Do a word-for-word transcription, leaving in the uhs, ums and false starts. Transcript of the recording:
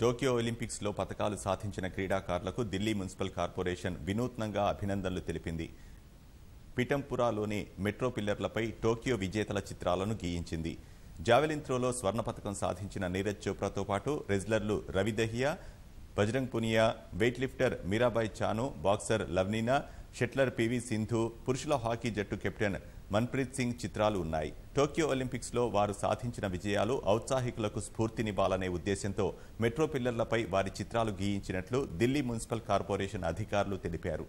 Tokyo Olympics లో పతకాలు సాధించిన క్రీడాకారులకు ఢిల్లీ మున్సిపల్ కార్పొరేషన్ వినూత్నంగా అభినందనలు తెలిపింది. పిటంపురాలోని మెట్రో పిల్లర్లపై టోక్యో విజేతల చిత్రాలను గీయించింది. జావెలిన్ త్రోలో స్వర్ణ పతకం సాధించిన నీరజ్ చోప్రాతో పాటు రెజ్లర్లు Ravi Dahiya, Bajrang Punia, weight lifter Mirabai Chanu, boxer Lovlina shuttler PV Sindhu, पुरुषుల హాకీ జట్టు కెప్టెన్ मनप्रीत सिंह చిత్రాలు ఉన్నాయి. టోక్యో ఒలింపిక్స్ లో వారు సాధించిన విజయాలు ఔత్సాహికులకు స్ఫూర్తినివ్వాలనే ఉద్దేశంతో మెట్రో పిల్లర్లపై వారి చిత్రాలు గీయించినట్లు ఢిల్లీ మున్సిపల్ కార్పొరేషన్ అధికారులు తెలిపారు.